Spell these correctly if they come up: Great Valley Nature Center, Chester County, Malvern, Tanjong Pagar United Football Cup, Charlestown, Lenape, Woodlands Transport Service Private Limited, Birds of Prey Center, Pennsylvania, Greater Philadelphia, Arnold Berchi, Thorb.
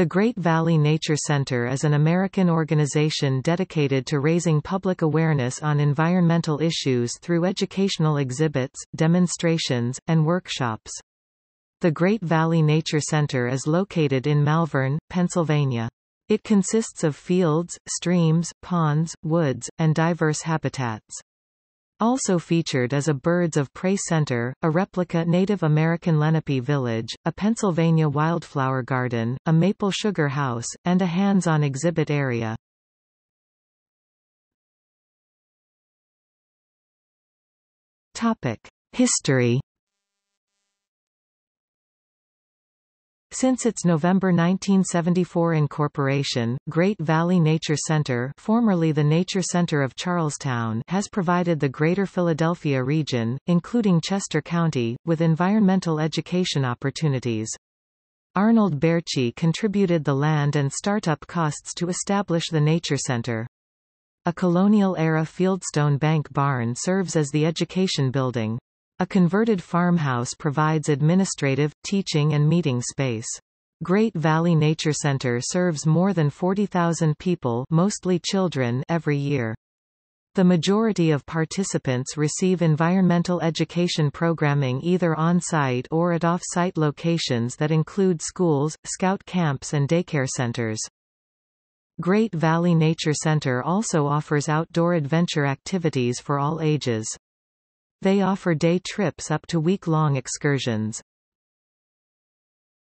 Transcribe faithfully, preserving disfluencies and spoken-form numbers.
The Great Valley Nature Center is an American organization dedicated to raising public awareness on environmental issues through educational exhibits, demonstrations, and workshops. The Great Valley Nature Center is located in Malvern, Pennsylvania. It consists of fields, streams, ponds, woods, and diverse habitats. Also featured is a Birds of Prey Center, a replica Native American Lenape village, a Pennsylvania wildflower garden, a maple sugar house, and a hands-on exhibit area. Topic: History. Since its November nineteen seventy-four incorporation, Great Valley Nature Center, formerly the Nature Center of Charlestown, has provided the Greater Philadelphia region, including Chester County, with environmental education opportunities. Arnold Berchi contributed the land and startup costs to establish the Nature Center. A colonial-era fieldstone bank barn serves as the education building. A converted farmhouse provides administrative, teaching and meeting space. Great Valley Nature Center serves more than forty thousand people, mostly children, every year. The majority of participants receive environmental education programming either on-site or at off-site locations that include schools, scout camps and daycare centers. Great Valley Nature Center also offers outdoor adventure activities for all ages. They offer day trips up to week-long excursions.